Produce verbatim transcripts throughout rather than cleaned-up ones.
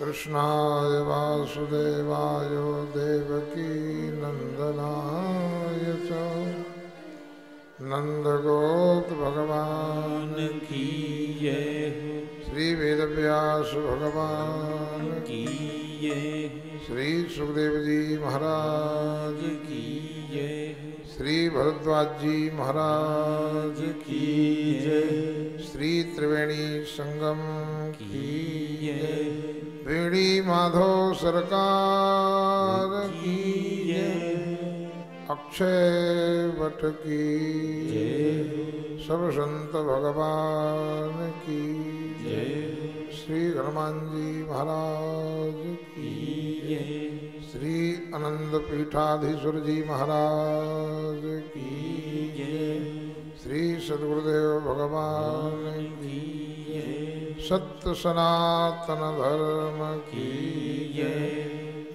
कृष्णाय वासुदेवाय देवकी नंदनाय च नंदगोप भगवान की जय, श्री वेदव्यास भगवान की जय, श्री सुखदेव जी महाराज की जय, श्री भरद्वाज जी महाराज की जय, श्री त्रिवेणी संगम की जय, बेड़ी माधव सरकार की अक्षय वट की सब संत भगवान की श्री हनुमान जी महाराज की श्री अनंत पीठाधीश्वर जी महाराज की श्री सद्गुरुदेव भगवान की सत्य सनातन धर्म की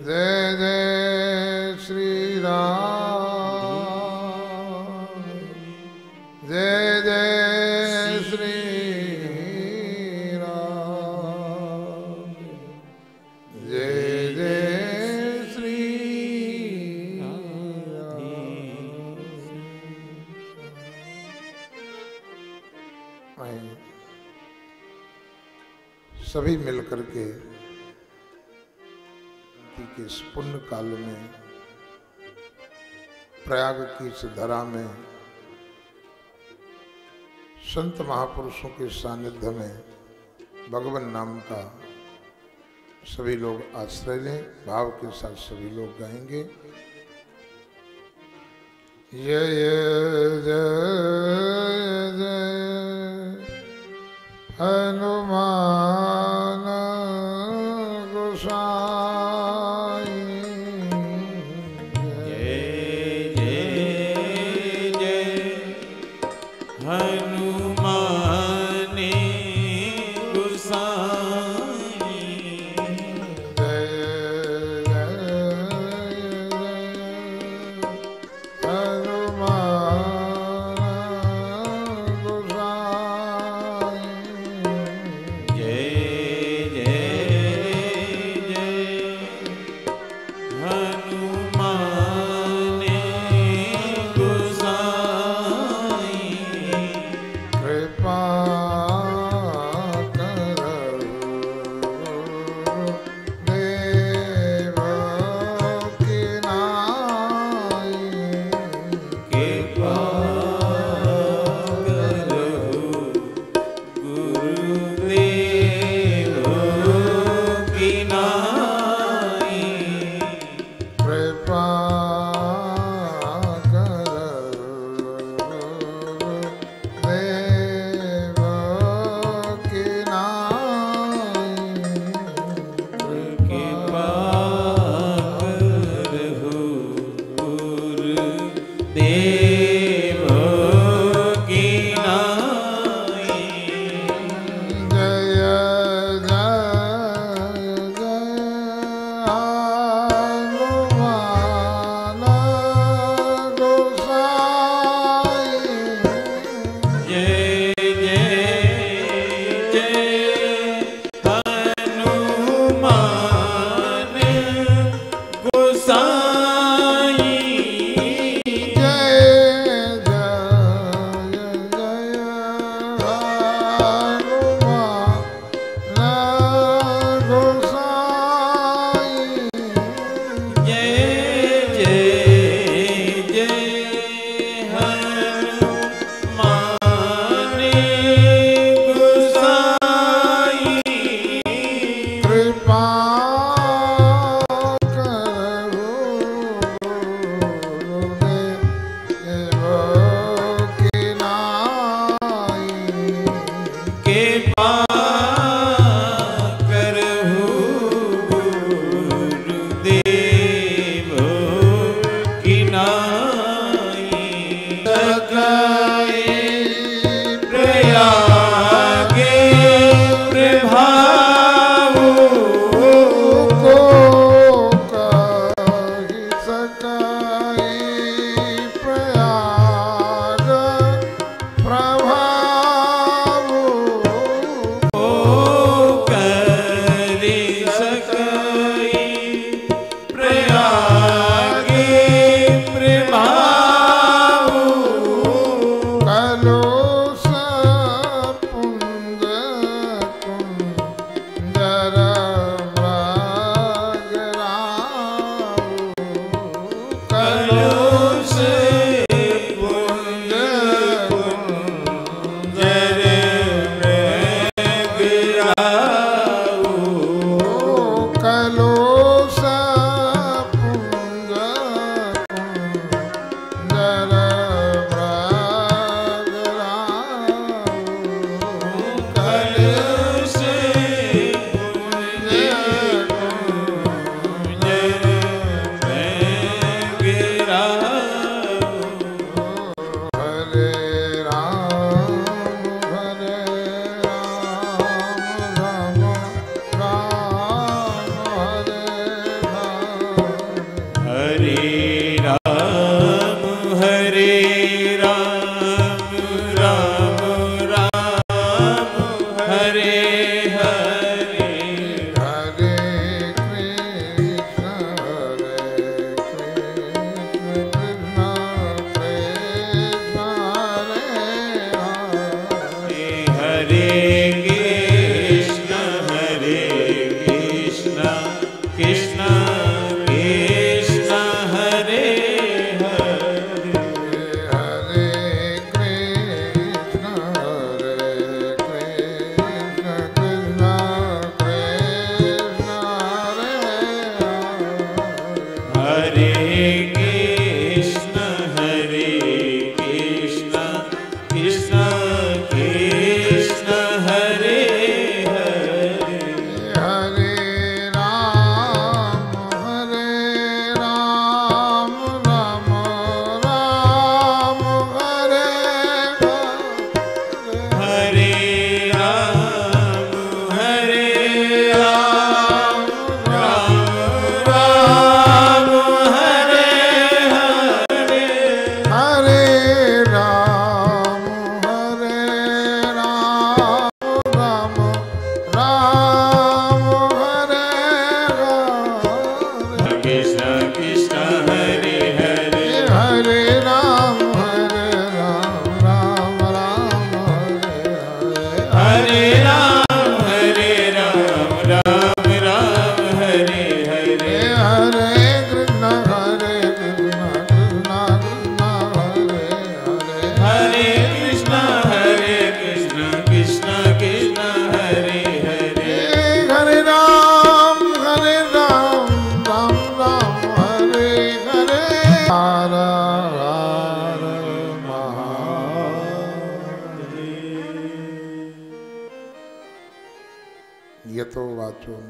जय जय श्री राम जय जय श्री राम जय जय श्री राम। सभी मिलकर के के इस पुण्य काल में प्रयाग की इस धरा में संत महापुरुषों के सानिध्य में भगवान नाम का सभी लोग आश्रय लें, भाव के साथ सभी लोग गाएंगे। ये ये जय जय हनुमान प्रयागे प्रभाव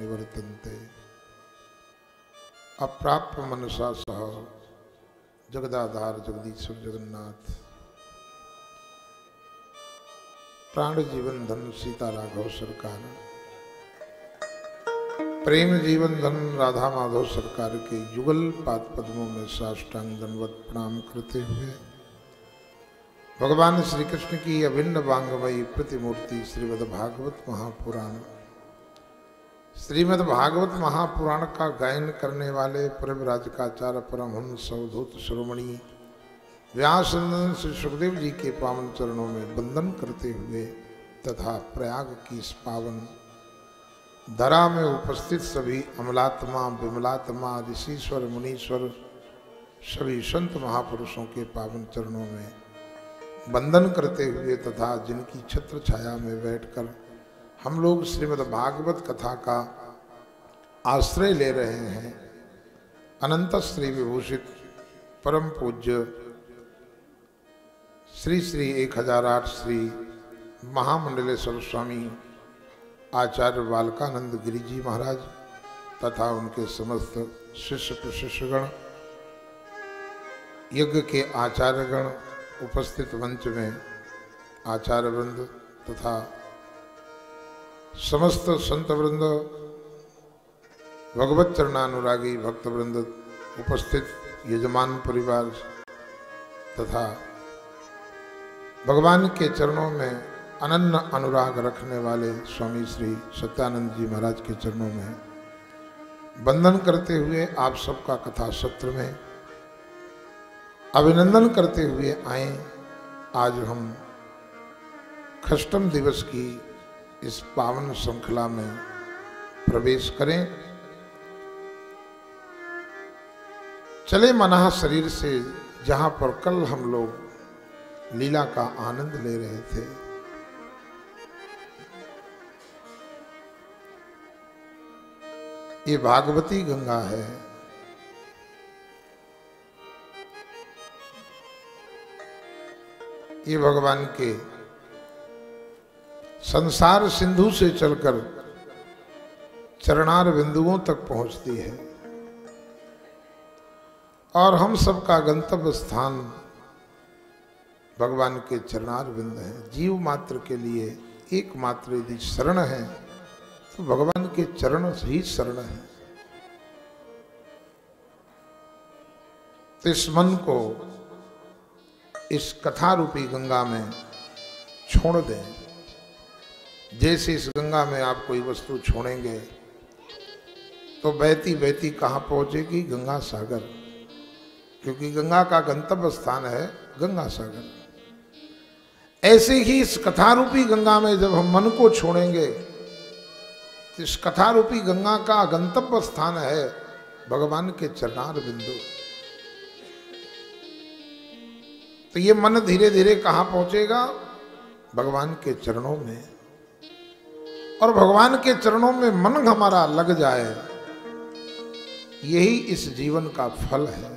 निवर्तन्ते अप्राप्य मनसा सह जगदाधार जगदीश्वर जगन्नाथ प्राण जीवन धन सीता राघव सरकार प्रेम जीवन धन राधा माधव सरकार के युगल पाद पद्मों में साष्टांग दंडवत प्रणाम करते हुए भगवान श्री कृष्ण की अभिन्न बांगमयी प्रतिमूर्ति श्रीमद् भागवत महापुराण श्रीमद् भागवत महापुराण का गायन करने वाले परम राजकाचार्य परमहंस अवधूत श्रोमणी व्यासनंदन श्री सुखदेव जी के पावन चरणों में वंदन करते हुए तथा प्रयाग की इस पावन धरा में उपस्थित सभी अमलात्मा विमलात्मा ऋषीश्वर मुनीश्वर सभी संत महापुरुषों के पावन चरणों में वंदन करते हुए तथा जिनकी छत्र छाया में बैठकर हम लोग श्रीमद् भागवत कथा का आश्रय ले रहे हैं, अनंत श्री विभूषित परम पूज्य श्री श्री एक हजार आठ श्री महामंडलेश्वर स्वामी आचार्य बालकानंद गिरी जी महाराज तथा उनके समस्त शिष्य प्रशिष्यगण, यज्ञ के आचार्यगण, उपस्थित मंच में आचार्य वृंद तथा समस्त संत वृंद, भगवत चरणानुरागी भक्त वृंद, उपस्थित यजमान परिवार तथा भगवान के चरणों में अनन्य अनुराग रखने वाले स्वामी श्री सत्यानंद जी महाराज के चरणों में वंदन करते हुए आप सबका कथा सत्र में अभिनंदन करते हुए आए। आज हम खष्टम दिवस की इस पावन श्रृंखला में प्रवेश करें। चले मनाह शरीर से, जहाँ पर कल हम लोग लीला का आनंद ले रहे थे। ये भागवती गंगा है। ये भगवान के संसार सिंधु से चलकर चरणार बिंदुओं तक पहुंचती है और हम सबका गंतव्य स्थान भगवान के चरणार बिंदु है। जीव मात्र के लिए एकमात्र यदि शरण है तो भगवान के चरण ही शरण है। तो इस मन को इस कथा रूपी गंगा में छोड़ दें। जैसे इस गंगा में आप कोई वस्तु छोड़ेंगे तो बहती बहती कहाँ पहुँचेगी? गंगा सागर, क्योंकि गंगा का गंतव्य स्थान है गंगा सागर। ऐसे ही इस कथा रूपी गंगा में जब हम मन को छोड़ेंगे तो इस कथा रूपी गंगा का गंतव्य स्थान है भगवान के चरणार बिंदु। तो ये मन धीरे धीरे कहाँ पहुँचेगा? भगवान के चरणों में। और भगवान के चरणों में मन हमारा लग जाए, यही इस जीवन का फल है।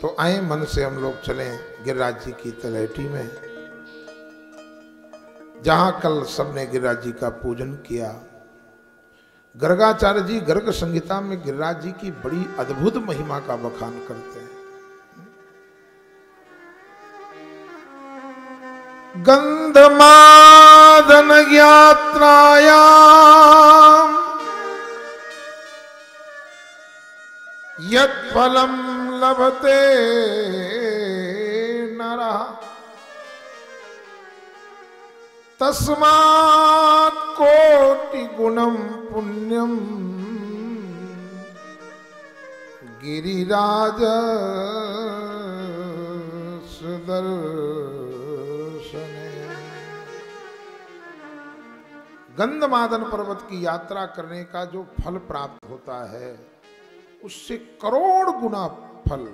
तो आए मन से हम लोग चलें गिरिराज जी की तलहटी में, जहाँ कल सबने गिरिराज जी का पूजन किया। गर्गाचार्य जी गर्ग संहिता में गिरिराज जी की बड़ी अद्भुत महिमा का बखान करते हैं। गंधमादन यात्रायां यत् फलं लभते नरः तस्मात् कोटिगुणं पुण्यं गिरिराज सुदर्शन। गंधमादन पर्वत की यात्रा करने का जो फल प्राप्त होता है उससे करोड़ गुना फल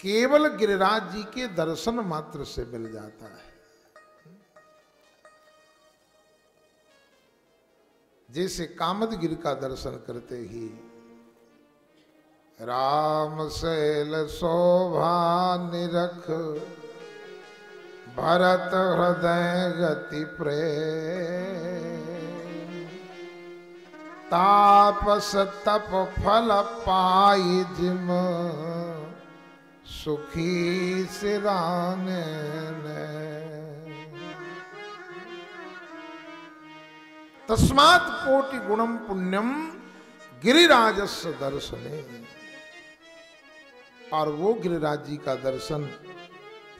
केवल गिरिराज जी के दर्शन मात्र से मिल जाता है। जैसे कामदगिरि का दर्शन करते ही राम शैल शोभा निरख भरत हृदय गति प्रेम तापस तप फल पाई जिम सुखी सिरान ने। तस्मात् कोटि गुणम पुण्यम गिरिराजस्य दर्शने। और वो गिरिराज जी का दर्शन,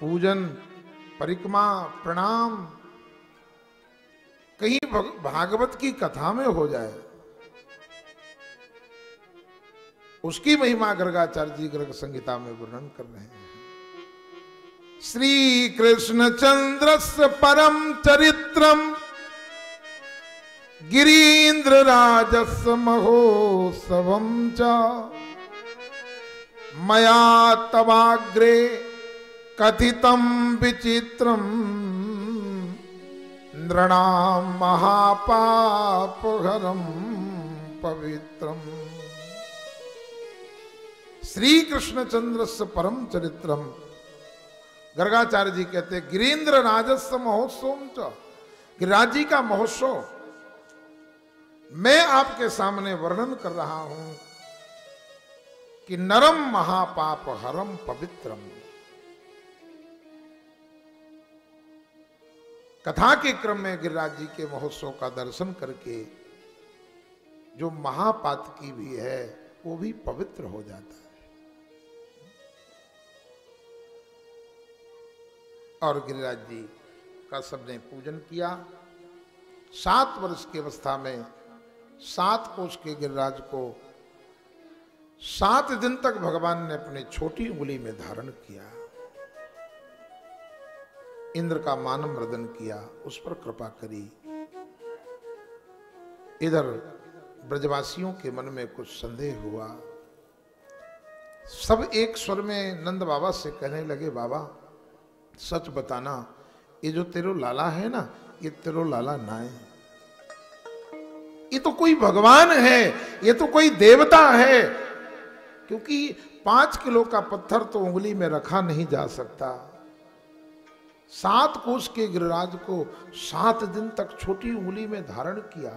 पूजन, परिक्रमा, प्रणाम कहीं भागवत की कथा में हो जाए। उसकी महिमा गर्गाचार्य जी गर्ग संहिता में वर्णन कर रहे हैं। श्री कृष्ण चंद्रस्य परम चरित्रम गिरीन्द्र राजस्य महोत्सवम च मया तवाग्रे कथितं विचित्रं नृणां महापापहरं पवित्रं। श्री कृष्णचंद्रस्य परम चरित्रम। गर्गाचार्य जी कहते गिरीन्द्र राजस्य महोत्सवं च, गिरिराज जी का महोत्सव मैं आपके सामने वर्णन कर रहा हूं कि नरम महापाप हरम पवित्रम। कथा के क्रम में गिरिराज जी के महोत्सव का दर्शन करके जो महापात की भी है वो भी पवित्र हो जाता है। और गिरिराज जी का सबने पूजन किया। सात वर्ष की अवस्था में सात कोष के गिरिराज को सात दिन तक भगवान ने अपनी छोटी उंगली में धारण किया। इंद्र का मानव मर्दन किया, उस पर कृपा करी। इधर ब्रजवासियों के मन में कुछ संदेह हुआ। सब एक स्वर में नंद बाबा से कहने लगे, बाबा सच बताना, ये जो तेरो लाला है ना, ये तेरो लाला ना है, ये तो कोई भगवान है, ये तो कोई देवता है। क्योंकि पांच किलो का पत्थर तो उंगली में रखा नहीं जा सकता। सात कोष के गिरिराज को सात दिन तक छोटी उंगली में धारण किया।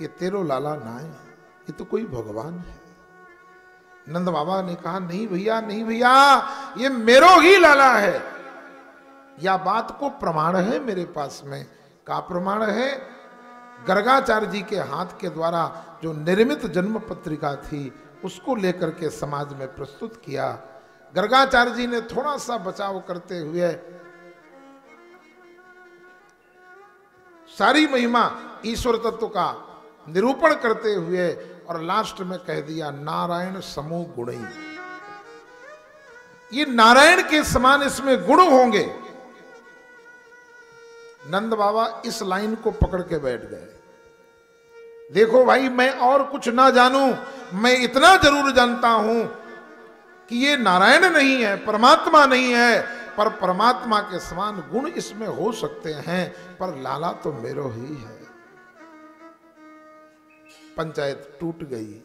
ये तेरो लाला ना है, ये तो कोई भगवान है। नंद बाबा ने कहा नहीं भैया, नहीं भैया, ये मेरो ही लाला है। या बात को प्रमाण है मेरे पास में। का प्रमाण है? गर्गाचार्य जी के हाथ के द्वारा जो निर्मित जन्म पत्रिका थी उसको लेकर के समाज में प्रस्तुत किया। गर्गाचार्य जी ने थोड़ा सा बचाव करते हुए सारी महिमा ईश्वर तत्व का निरूपण करते हुए और लास्ट में कह दिया नारायण समो गुणी। ये नारायण के समान इसमें गुण होंगे। नंद बाबा इस लाइन को पकड़ के बैठ गए। देखो भाई, मैं और कुछ ना जानूं, मैं इतना जरूर जानता हूं कि ये नारायण नहीं है, परमात्मा नहीं है, पर परमात्मा के समान गुण इसमें हो सकते हैं, पर लाला तो मेरो ही है। पंचायत टूट गई।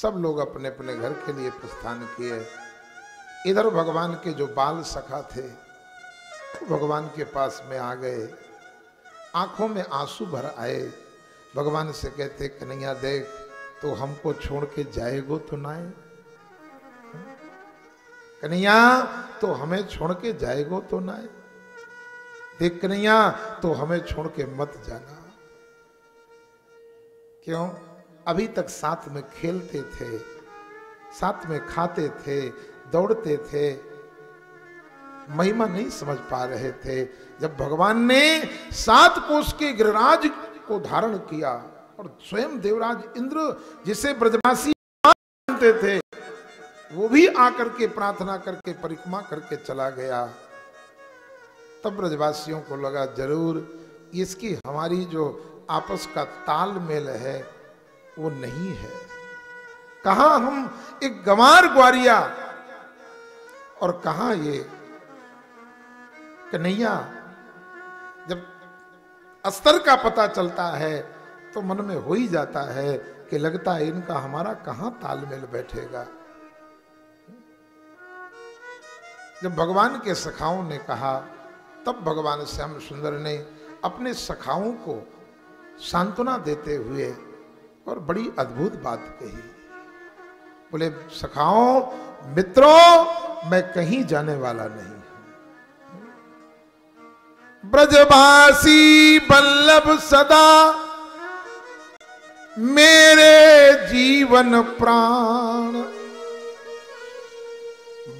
सब लोग अपने अपने घर के लिए प्रस्थान किए। इधर भगवान के जो बाल सखा थे भगवान के पास में आ गए। आंखों में आंसू भर आए। भगवान से कहते कन्हैया देख, तो हमको छोड़ के जाएगो तो ना है? कन्हैया तो हमें छोड़ के जाएगो तो ना है? देख कन्हैया तो हमें छोड़ के मत जाना। क्यों? अभी तक साथ में खेलते थे, साथ में खाते थे, दौड़ते थे, महिमा नहीं समझ पा रहे थे। जब भगवान ने सात कोष के गिरिराज को धारण किया और स्वयं देवराज इंद्र जिसे ब्रजवासी मानते थे वो भी आकर के प्रार्थना करके परिक्रमा करके चला गया, तब ब्रजवासियों को लगा जरूर इसकी हमारी जो आपस का तालमेल है वो नहीं है। कहाँ हम एक गंवार ग्वारिया और कहाँ ये कन्हैया। जब अस्तर का पता चलता है तो मन में हो ही जाता है कि लगता है इनका हमारा कहां तालमेल बैठेगा। जब भगवान के सखाओं ने कहा तब भगवान श्याम सुंदर ने अपने सखाओं को सांत्वना देते हुए और बड़ी अद्भुत बात कही। बोले सखाओं मित्रों मैं कहीं जाने वाला नहीं। ब्रजवासी बल्लभ सदा मेरे जीवन प्राण,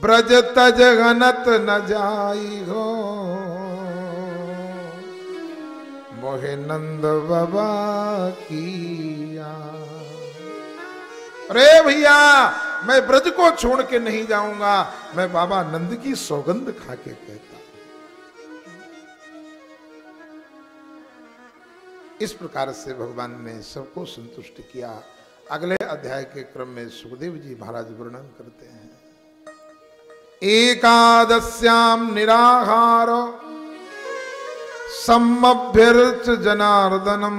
ब्रज तज घनत न जाई हो मोहे नंद बाबा किया। अरे भैया मैं ब्रज को छोड़ के नहीं जाऊंगा, मैं बाबा नंद की सौगंध खा के कहता। इस प्रकार से भगवान ने सबको संतुष्ट किया। अगले अध्याय के क्रम में सुखदेव जी महाराज वर्णन करते हैं। एकादश्याम निराहार सम्मभ्यर्च जनार्दनम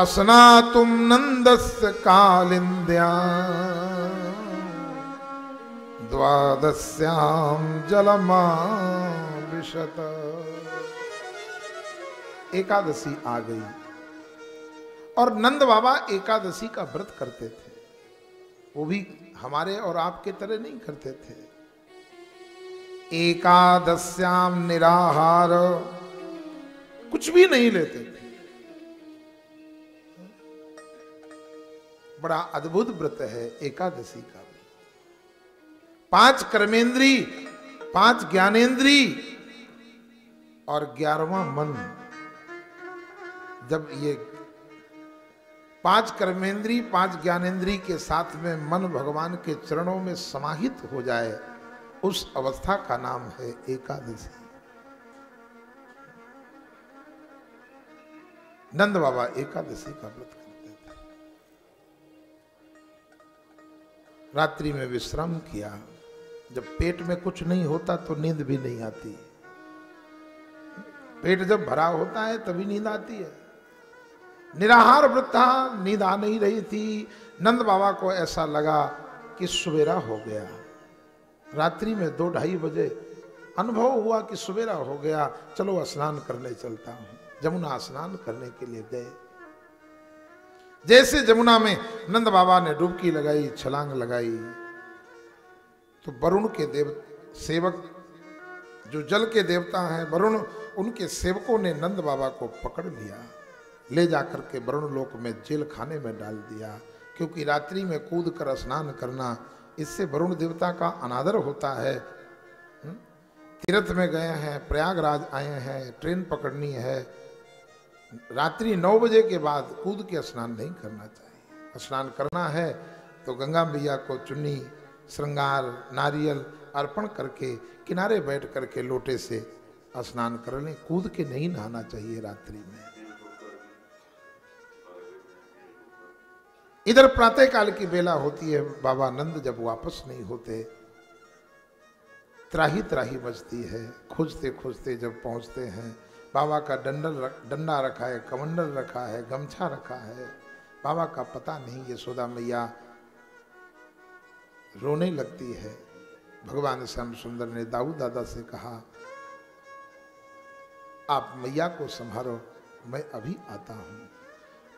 अस्नातुम नंदस्य कालिंद्या द्वादश्याम जलमाविशत। एकादशी आ गई और नंद बाबा एकादशी का व्रत करते थे। वो भी हमारे और आपके तरह नहीं करते थे। एकादश्याम निराहार कुछ भी नहीं लेते थे। बड़ा अद्भुत व्रत है एकादशी का। पांच कर्मेंद्री, पांच ज्ञानेंद्री और ग्यारहवां मन। जब ये पांच कर्मेंद्री पांच ज्ञानेंद्री के साथ में मन भगवान के चरणों में समाहित हो जाए उस अवस्था का नाम है एकादशी। नंद बाबा एकादशी का व्रत करते थे। रात्रि में विश्राम किया। जब पेट में कुछ नहीं होता तो नींद भी नहीं आती। पेट जब भरा होता है तभी नींद आती है। निराहार व्रत था, नींद आ नहीं रही थी। नंद बाबा को ऐसा लगा कि सवेरा हो गया। रात्रि में दो ढाई बजे अनुभव हुआ कि सवेरा हो गया, चलो स्नान करने चलता हूं। जमुना स्नान करने के लिए गए। जैसे जमुना में नंद बाबा ने डुबकी लगाई, छलांग लगाई, तो वरुण के देव सेवक जो जल के देवता हैं वरुण, उनके सेवकों ने नंद बाबा को पकड़ लिया, ले जाकर के वरुण लोक में जेल खाने में डाल दिया। क्योंकि रात्रि में कूद कर स्नान करना, इससे वरुण देवता का अनादर होता है। तीर्थ में गए हैं, प्रयागराज आए हैं, ट्रेन पकड़नी है, रात्रि नौ बजे के बाद कूद के स्नान नहीं करना चाहिए। स्नान करना है तो गंगा मैया को चुन्नी, श्रृंगार, नारियल अर्पण करके किनारे बैठ करके लोटे से स्नान कर लें। कूद के नहीं नहाना चाहिए रात्रि में। इधर प्रातः काल की बेला होती है, बाबा नंद जब वापस नहीं होते, त्राही त्राही बजती है। खोजते खोजते जब पहुंचते हैं, बाबा का डंडल डंडा रखा है, कमंडल रखा है, गमछा रखा है, बाबा का पता नहीं। यशोदा मैया रोने लगती है। भगवान श्याम सुंदर ने दाऊ दादा से कहा आप मैया को संभालो, मैं अभी आता हूँ।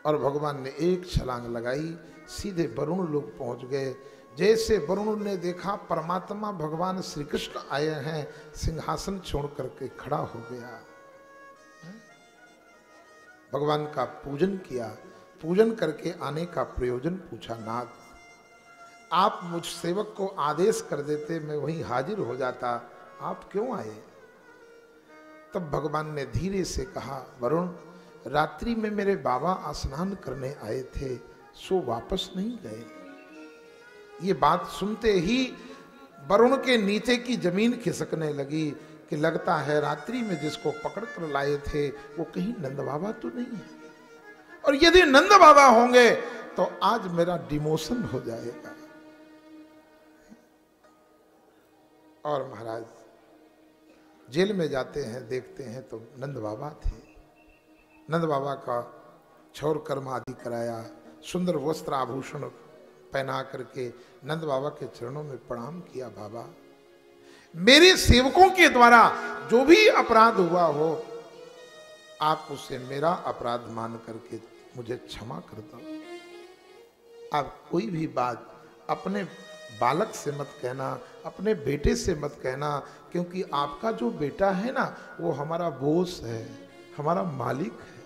और भगवान ने एक छलांग लगाई, सीधे वरुण लोग पहुँच गए। जैसे वरुण ने देखा परमात्मा भगवान श्री कृष्ण आए हैं, सिंहासन छोड़ करके खड़ा हो गया। भगवान का पूजन किया। पूजन करके आने का प्रयोजन पूछा। नाथ आप मुझ सेवक को आदेश कर देते, मैं वहीं हाजिर हो जाता, आप क्यों आए? तब भगवान ने धीरे से कहा वरुण रात्रि में मेरे बाबा स्नान करने आए थे, सो वापस नहीं गए। ये बात सुनते ही वरुण के नीचे की जमीन खिसकने लगी कि लगता है रात्रि में जिसको पकड़ कर लाए थे वो कहीं नंद बाबा तो नहीं है, और यदि नंद बाबा होंगे तो आज मेरा डिमोशन हो जाएगा। और महाराज जेल में जाते हैं, देखते हैं तो नंद बाबा थे। नंद बाबा का छौर कर्म आदि कराया, सुंदर वस्त्र आभूषण पहना करके नंद बाबा के चरणों में प्रणाम किया। बाबा मेरे सेवकों के द्वारा जो भी अपराध हुआ हो आप उसे मेरा अपराध मान करके मुझे क्षमा कर दो। आप कोई भी बात अपने बालक से मत कहना, अपने बेटे से मत कहना, क्योंकि आपका जो बेटा है ना वो हमारा बॉस है, हमारा मालिक है।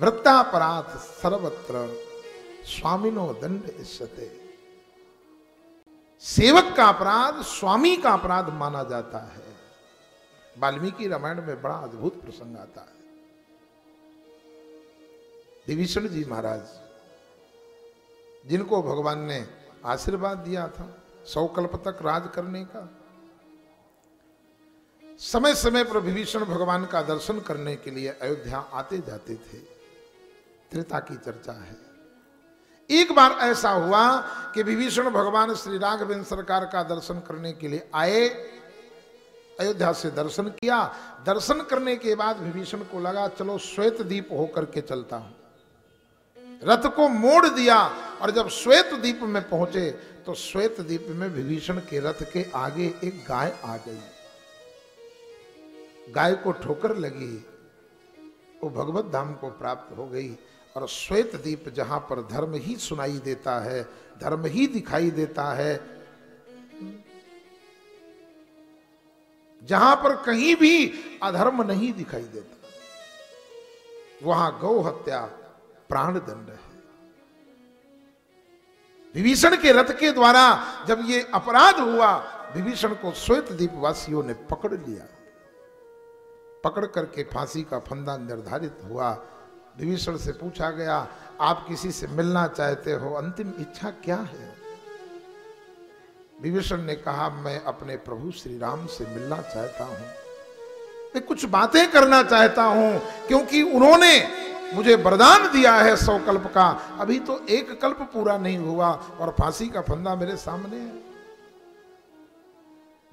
वृत्तापराध सर्वत्र स्वामिनो दंड इष्यते। सेवक का अपराध स्वामी का अपराध माना जाता है। वाल्मीकि रामायण में बड़ा अद्भुत प्रसंग आता है। विभीषण जी महाराज जिनको भगवान ने आशीर्वाद दिया था सौ कल्प तक राज करने का, समय समय पर विभीषण भगवान का दर्शन करने के लिए अयोध्या आते जाते थे। त्रेता की चर्चा है। एक बार ऐसा हुआ कि विभीषण भगवान श्री राघवेंद्र सरकार का दर्शन करने के लिए आए, अयोध्या से दर्शन किया। दर्शन करने के बाद विभीषण को लगा चलो श्वेतद्वीप होकर के चलता हूं। रथ को मोड़ दिया और जब श्वेतद्वीप में पहुंचे तो श्वेतद्वीप में विभीषण के रथ के आगे एक गाय आ गई। गाय को ठोकर लगी, वो भगवत धाम को प्राप्त हो गई। और श्वेतद्वीप जहां पर धर्म ही सुनाई देता है, धर्म ही दिखाई देता है, जहां पर कहीं भी अधर्म नहीं दिखाई देता, वहां गौ हत्या प्राण दंड है। विभीषण के रथ के द्वारा जब ये अपराध हुआ, विभीषण को श्वेतद्वीप वासियों ने पकड़ लिया। पकड़ करके फांसी का फंदा निर्धारित हुआ। विभीषण से पूछा गया आप किसी से मिलना चाहते हो, अंतिम इच्छा क्या है? विभीषण ने कहा मैं अपने प्रभु श्री राम से मिलना चाहता हूं, मैं कुछ बातें करना चाहता हूं, क्योंकि उन्होंने मुझे वरदान दिया है सौ कल्प का, अभी तो एक कल्प पूरा नहीं हुआ और फांसी का फंदा मेरे सामने है।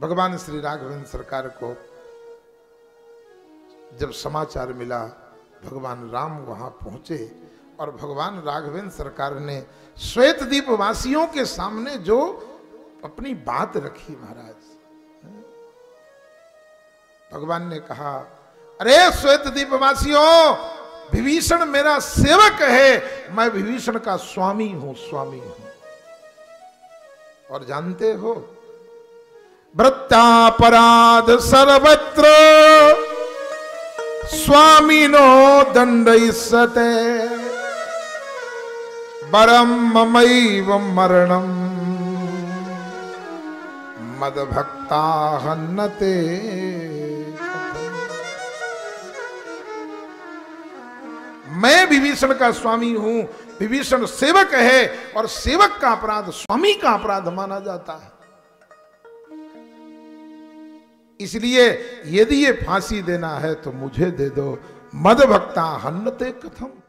भगवान श्री राघवेंद्र सरकार को जब समाचार मिला, भगवान राम वहां पहुंचे और भगवान राघवेंद्र सरकार ने श्वेतद्वीप वासियों के सामने जो अपनी बात रखी महाराज, भगवान ने कहा अरे श्वेतद्वीप वासियों, विभीषण मेरा सेवक है, मैं विभीषण का स्वामी हूं, स्वामी हूं। और जानते हो वृत्तापराध सर्वत्र स्वामिनो दंडयिष्यते, वरम ममैव मरणम मदभक्ता हन्नते। मैं विभीषण का स्वामी हूं, विभीषण सेवक है और सेवक का अपराध स्वामी का अपराध माना जाता है। इसलिए यदि ये फांसी देना है तो मुझे दे दो। मद भक्ता हन्नते कथम,